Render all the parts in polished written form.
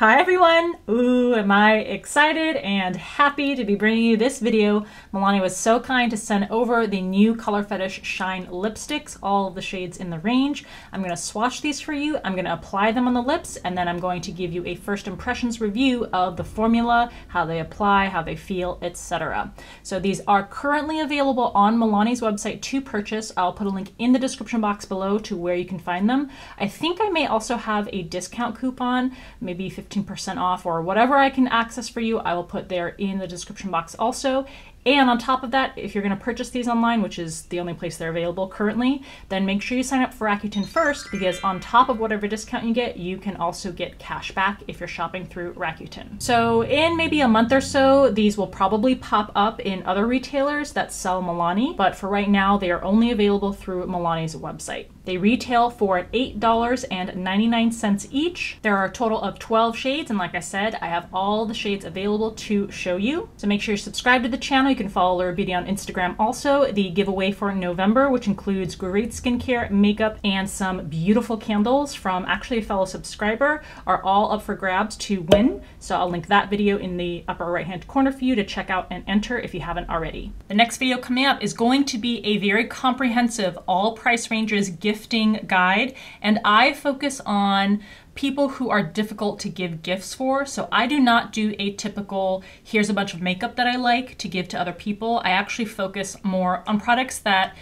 Hi everyone! Ooh, am I excited and happy to be bringing you this video. Milani was so kind to send over the new Color Fetish Shine lipsticks, all of the shades in the range. I'm going to swatch these for you, I'm going to apply them on the lips, and then I'm going to give you a first impressions review of the formula, how they apply, how they feel, etc. So these are currently available on Milani's website to purchase. I'll put a link in the description box below to where you can find them. I think I may also have a discount coupon, maybe 15% off or whatever I can access for you. I will put there in the description box also. And on top of that, if you're going to purchase these online, which is the only place they're available currently, then make sure you sign up for Rakuten first, because on top of whatever discount you get, you can also get cash back if you're shopping through Rakuten. So in maybe a month or so, these will probably pop up in other retailers that sell Milani, but for right now, they are only available through Milani's website. They retail for $8.99 each. There are a total of 12 shades, and like I said, I have all the shades available to show you. So make sure you're subscribed to the channel. You can follow Allura Beauty on Instagram also. The giveaway for November, which includes great skincare, makeup, and some beautiful candles from actually a fellow subscriber, are all up for grabs to win. So I'll link that video in the upper right hand corner for you to check out and enter if you haven't already. The next video coming up is going to be a very comprehensive all price ranges gifting guide, and I focus on people who are difficult to give gifts for. So I do not do a typical, here's a bunch of makeup that I like to give to other people. I actually focus more on products that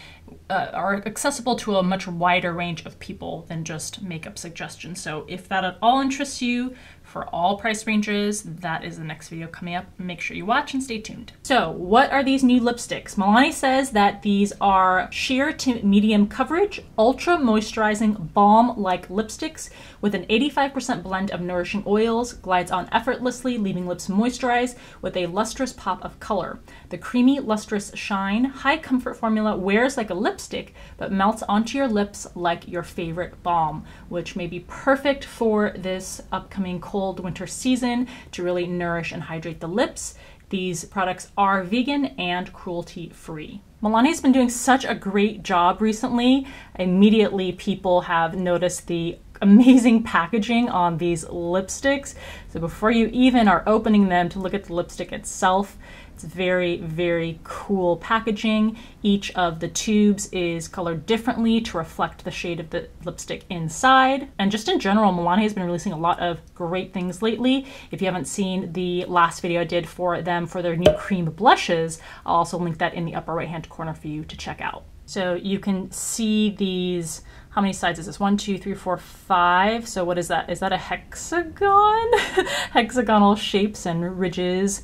are accessible to a much wider range of people than just makeup suggestions. So if that at all interests you, for all price ranges, that is the next video coming up. Make sure you watch and stay tuned. So what are these new lipsticks? Milani says that these are sheer to medium coverage, ultra moisturizing balm-like lipsticks with an 85% blend of nourishing oils, glides on effortlessly, leaving lips moisturized with a lustrous pop of color. The creamy, lustrous shine, high comfort formula wears like a lipstick, but melts onto your lips like your favorite balm, which may be perfect for this upcoming cold winter season to really nourish and hydrate the lips. These products are vegan and cruelty-free. Milani's been doing such a great job recently. Immediately people have noticed the amazing packaging on these lipsticks. So before you even are opening them to look at the lipstick itself, it's very, very cool packaging. Each of the tubes is colored differently to reflect the shade of the lipstick inside. And just in general, Milani has been releasing a lot of great things lately. If you haven't seen the last video I did for them for their new cream blushes, I'll also link that in the upper right-hand corner for you to check out. So you can see these, how many sides is this? 1, 2, 3, 4, 5. So what is that? Is that a hexagon? Hexagonal shapes and ridges,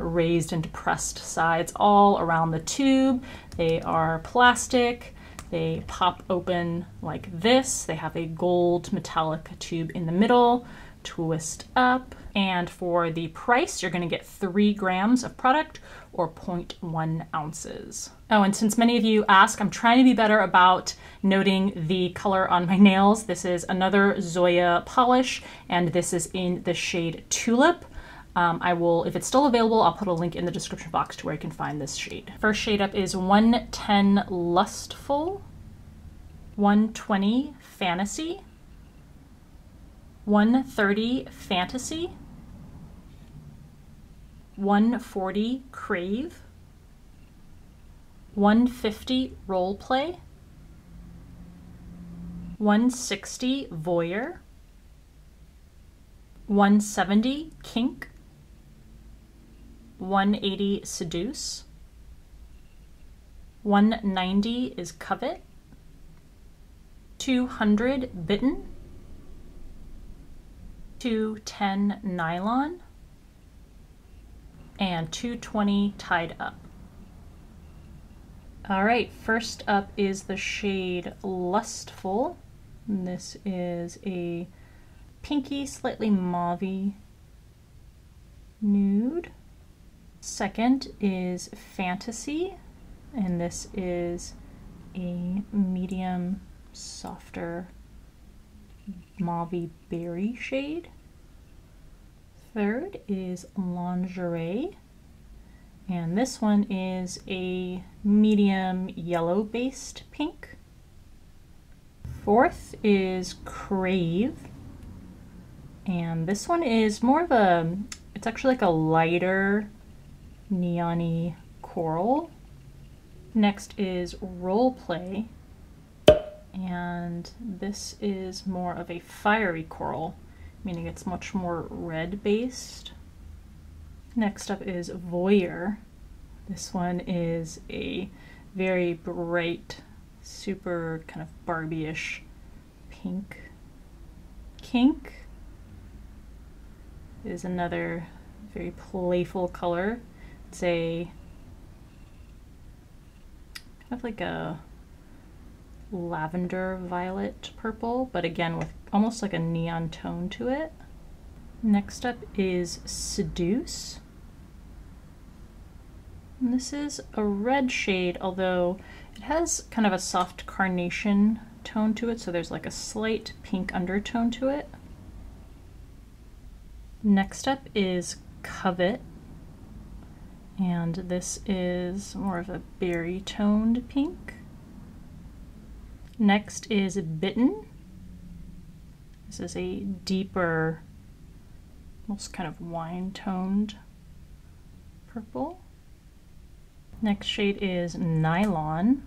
raised and depressed sides all around the tube. They are plastic. They pop open like this. They have a gold metallic tube in the middle. Twist up. And for the price, you're going to get 3 grams of product or 0.1 ounces. Oh, and since many of you ask, I'm trying to be better about noting the color on my nails. This is another Zoya polish, and this is in the shade Tulip. I will, if it's still available, I'll put a link in the description box to where you can find this shade. First shade up is 110 Lustful, 120 Fantasy, 130 Fantasy, 140 Crave, 150 Roleplay, 160 Voyeur, 170 Kink, 180 Seduce, 190 is Covet, 200 Bitten, 210 Nylon, and 220 Tied Up. All right, first up is the shade Lustful. And this is a pinky, slightly mauvey nude. Second is Fantasy, and this is a medium, softer, mauvey berry shade. Third is Lingerie, and this one is a medium yellow-based pink. Fourth is Crave, And this one is more of a, it's actually like a lighter neon-y coral. Next is Role Play, and this is more of a fiery coral, meaning it's much more red based. Next up is Voyeur. This one is a very bright, super kind of Barbie-ish pink. Kink is another very playful color. It's a kind of like a lavender violet purple, but again with almost like a neon tone to it. Next up is Seduce. And this is a red shade, although it has kind of a soft carnation tone to it, so there's like a slight pink undertone to it. Next up is Covet, and this is more of a berry toned pink. Next is Bitten. This is a deeper, almost kind of wine toned purple. Next shade is Nylon,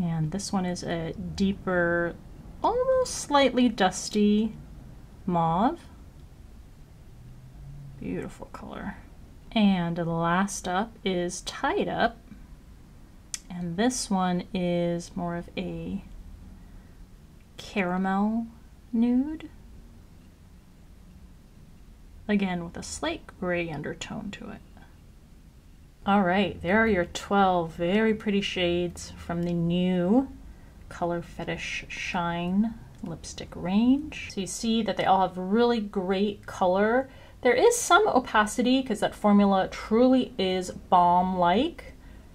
and this one is a deeper, almost slightly dusty mauve. Beautiful color. And last up is Tied Up, and this one is more of a caramel nude, again with a slight gray undertone to it. All right, there are your 12 very pretty shades from the new Color Fetish Shine lipstick range. So you see that they all have really great color. There is some opacity because that formula truly is balm-like.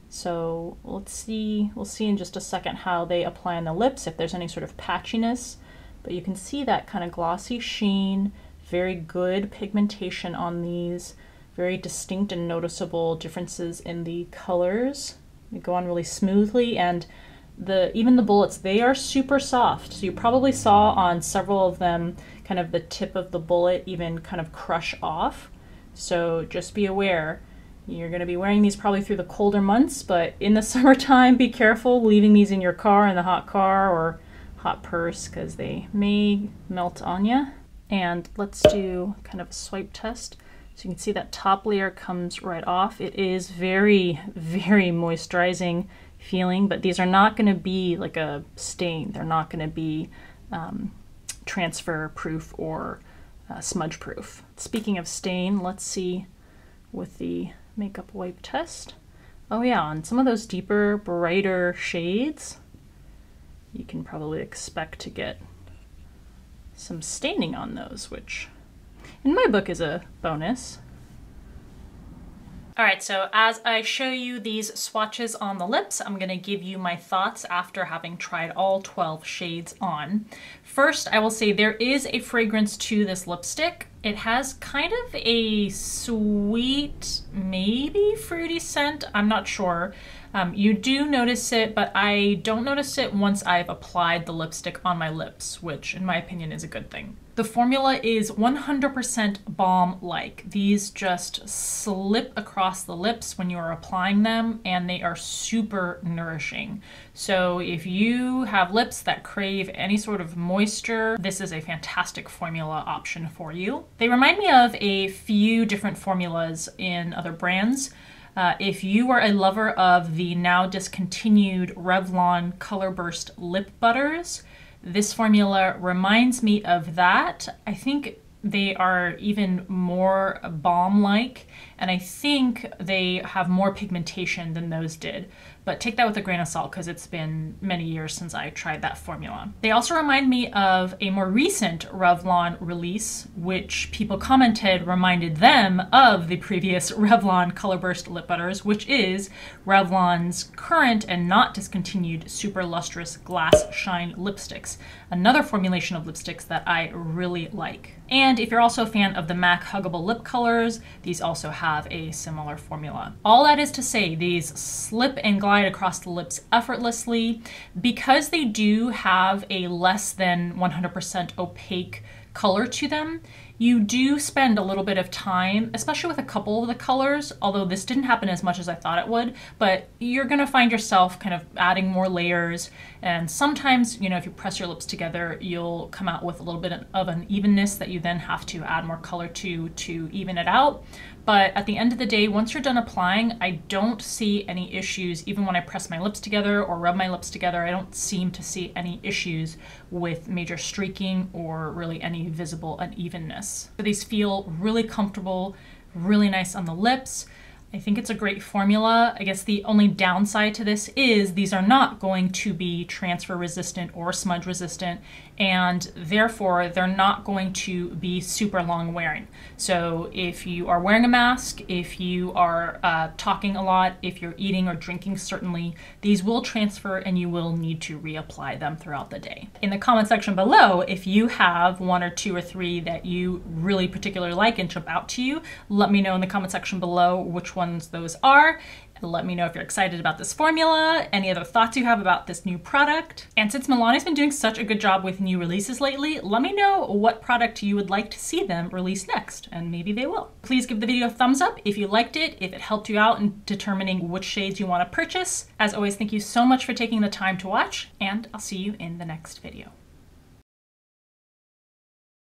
So let's see, we'll see in just a second how they apply on the lips, if there's any sort of patchiness. But you can see that kind of glossy sheen, very good pigmentation on these. Very distinct and noticeable differences in the colors. They go on really smoothly, and even the bullets, they are super soft. So you probably saw on several of them kind of the tip of the bullet even kind of crush off. So just be aware, you're gonna be wearing these probably through the colder months, but in the summertime, be careful leaving these in your car, in the hot car or hot purse, because they may melt on you. And let's do kind of a swipe test. So you can see that top layer comes right off. It is very, very moisturizing feeling, but these are not gonna be like a stain. They're not gonna be transfer proof or smudge proof. Speaking of stain, let's see with the makeup wipe test. Oh yeah, on some of those deeper, brighter shades, you can probably expect to get some staining on those, which in my book is a bonus. All right, so as I show you these swatches on the lips, I'm gonna give you my thoughts after having tried all 12 shades on. First, I will say there is a fragrance to this lipstick. It has kind of a sweet, maybe fruity scent, I'm not sure. You do notice it, but I don't notice it once I've applied the lipstick on my lips, which in my opinion is a good thing. The formula is 100% balm-like. These just slip across the lips when you are applying them, and they are super nourishing. So if you have lips that crave any sort of moisture, this is a fantastic formula option for you. They remind me of a few different formulas in other brands. If you are a lover of the now discontinued Revlon Color Burst Lip Butters, this formula reminds me of that. I think they are even more balm-like, and I think they have more pigmentation than those did. But take that with a grain of salt because it's been many years since I tried that formula. They also remind me of a more recent Revlon release, which people commented reminded them of the previous Revlon Color Burst Lip Butters, which is Revlon's current and not discontinued Super Lustrous Glass Shine lipsticks, another formulation of lipsticks that I really like. And if you're also a fan of the MAC Huggable Lip Colors, these also have a similar formula. All that is to say, these slip and glide across the lips effortlessly. Because they do have a less than 100% opaque color to them, you do spend a little bit of time, especially with a couple of the colors, although this didn't happen as much as I thought it would, but you're gonna find yourself kind of adding more layers. And sometimes, you know, if you press your lips together, you'll come out with a little bit of an evenness that you then have to add more color to even it out. But at the end of the day, once you're done applying, I don't see any issues. Even when I press my lips together or rub my lips together, I don't seem to see any issues with major streaking or really any visible unevenness. So these feel really comfortable, really nice on the lips. I think it's a great formula. I guess the only downside to this is these are not going to be transfer resistant or smudge resistant, and therefore they're not going to be super long wearing. So if you are wearing a mask, if you are talking a lot, if you're eating or drinking, certainly these will transfer and you will need to reapply them throughout the day. In the comment section below, if you have one or two or three that you really particularly like and jump out to you, let me know in the comment section below which ones those are. Let me know if you're excited about this formula, any other thoughts you have about this new product. And since Milani's been doing such a good job with new releases lately, let me know what product you would like to see them release next, and maybe they will. Please give the video a thumbs up if you liked it, if it helped you out in determining which shades you want to purchase. As always, thank you so much for taking the time to watch, and I'll see you in the next video.